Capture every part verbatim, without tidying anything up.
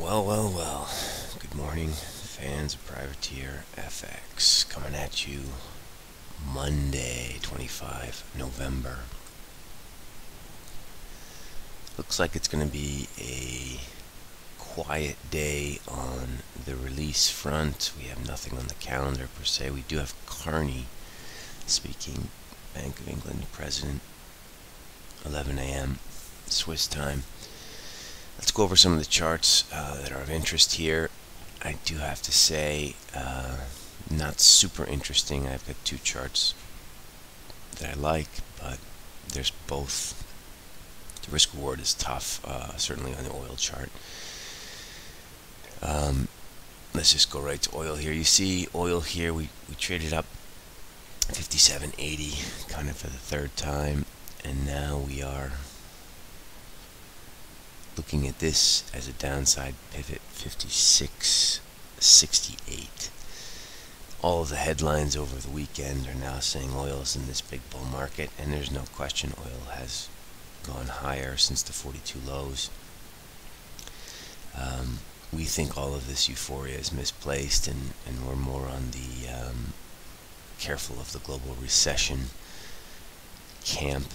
Well, well, well. Good morning, fans of Privateer F X. Coming at you Monday, twenty-fifth of November. Looks like it's going to be a quiet day on the release front. We have nothing on the calendar per se. We do have Carney speaking, Bank of England president, eleven A M Swiss time. Let's go over some of the charts uh, that are of interest here. I do have to say, uh, not super interesting. I've got two charts that I like, but there's both. The risk reward is tough, uh, certainly on the oil chart. Um, let's just go right to oil here. You see oil here, we, we traded up fifty-seven eighty, kind of for the third time, and now we are looking at this as a downside pivot, fifty-six sixty-eight. All of the headlines over the weekend are now saying oil is in this big bull market, and there's no question oil has gone higher since the forty-two lows. Um, we think all of this euphoria is misplaced, and, and we're more on the um, careful of the global recession camp.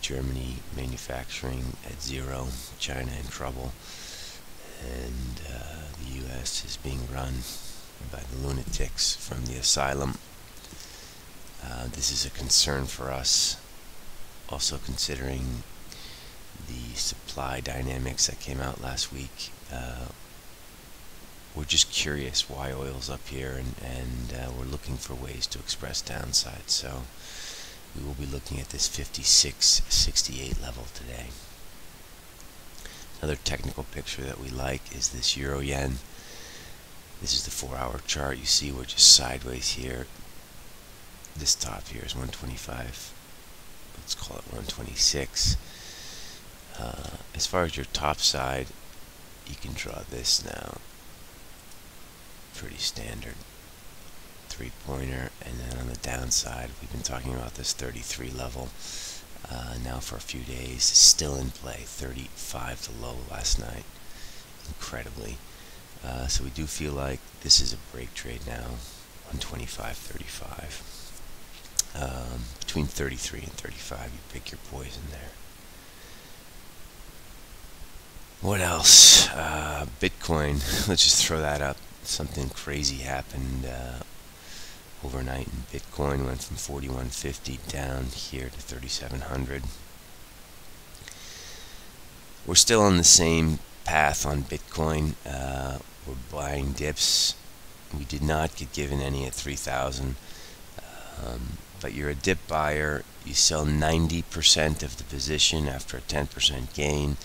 Germany manufacturing at zero, China in trouble, and uh, the U S is being run by the lunatics from the asylum. Uh, this is a concern for us, also considering the supply dynamics that came out last week. Uh, we're just curious why oil's up here, and, and uh, we're looking for ways to express downside. So we will be looking at this fifty-six sixty-eight level today. Another technical picture that we like is this euro yen. This is the four hour chart. You see we're just sideways here. This top here is one twenty-five. Let's call it one twenty-six. Uh, as far as your top side, you can draw this now. Pretty standard. Three-pointer, and then on the downside we've been talking about this thirty-three level uh, now for a few days, still in play, thirty-five to low last night, incredibly. Uh, so we do feel like this is a break trade now, one twenty-five thirty-five. Um, between thirty-three and thirty-five, you pick your poison there. What else? Uh, Bitcoin, let's just throw that up. Something crazy happened uh, overnight, and Bitcoin went from forty-one fifty down here to thirty-seven hundred. We're still on the same path on Bitcoin. Uh, we're buying dips. We did not get given any at three thousand. Um, but you're a dip buyer. You sell ninety percent of the position after a ten percent gain,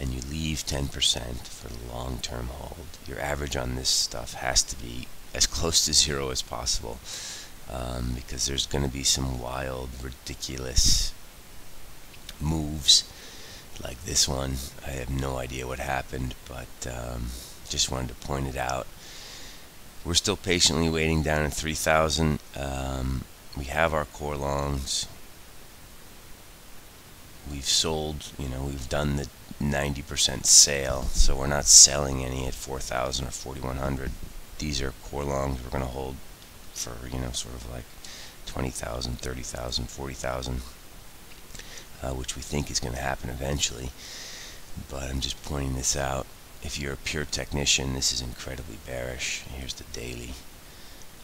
and you leave ten percent for the long-term hold. Your average on this stuff has to be as close to zero as possible, um, because there's going to be some wild, ridiculous moves like this one. I have no idea what happened, but um, just wanted to point it out. We're still patiently waiting down at three thousand. Um, we have our core longs. We've sold, you know, we've done the ninety percent sale, so we're not selling any at four thousand or forty-one hundred. These are core longs we're going to hold for, you know, sort of like twenty thousand, thirty thousand, forty thousand, uh, which we think is going to happen eventually. But I'm just pointing this out. If you're a pure technician, this is incredibly bearish. Here's the daily,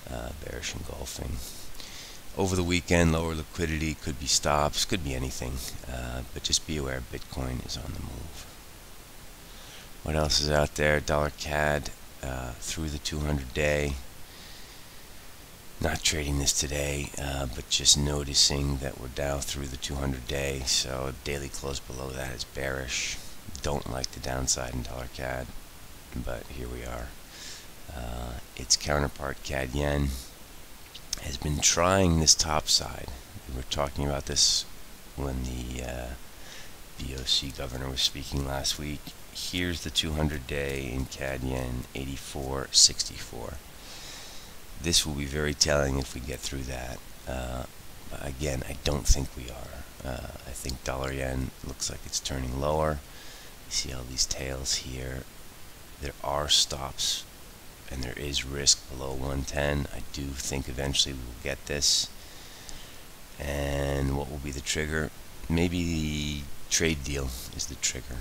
uh, bearish engulfing. Over the weekend, lower liquidity, could be stops, could be anything, uh, but just be aware Bitcoin is on the move. What else is out there? Dollar C A D. Uh, through the two hundred day, not trading this today, uh, but just noticing that we're down through the two hundred day, so daily close below that is bearish. Don't like the downside in dollar C A D, but here we are. Uh, its counterpart C A D yen has been trying this top side. We were talking about this when the uh, B O C governor was speaking last week. Here's the two hundred day in C A D yen, eighty-four sixty-four. This will be very telling if we get through that. Uh, again, I don't think we are. Uh, I think dollar yen looks like it's turning lower. You see all these tails here. there are stops and there is risk below one ten. I do think eventually we'll get this. And what will be the trigger? Maybe the trade deal is the trigger,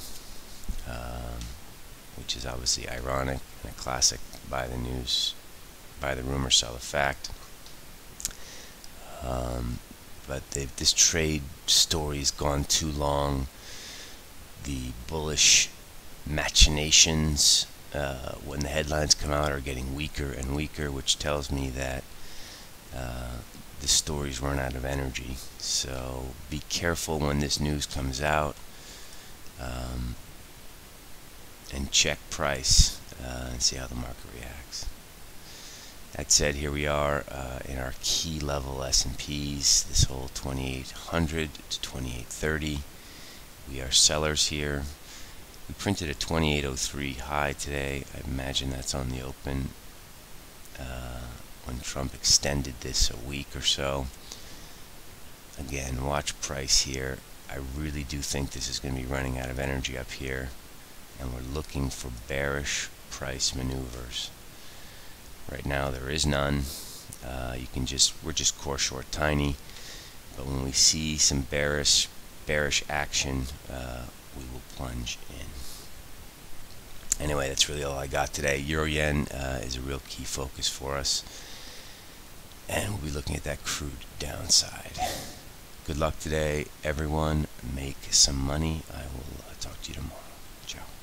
um, which is obviously ironic and a classic buy the news, buy the rumor, sell the fact. Um, but this trade story's gone too long. The bullish machinations uh, when the headlines come out are getting weaker and weaker, which tells me that uh, the story's run out of energy. So be careful when this news comes out, um, and check price uh, and see how the market reacts. That said, here we are uh, in our key level S and Ps, this whole twenty-eight hundred to twenty-eight thirty. We are sellers here. We printed a twenty-eight oh three high today. I imagine that's on the open uh, when Trump extended this a week or so. Again, watch price here. I really do think this is going to be running out of energy up here, and we're looking for bearish price maneuvers. Right now there is none. Uh, you can just we're just core short tiny, but when we see some bearish bearish action, uh, we will plunge in. Anyway, that's really all I got today. Euro yen uh, is a real key focus for us, and we'll be looking at that crude downside. Good luck today, everyone. Make some money. I will uh, talk to you tomorrow. Ciao.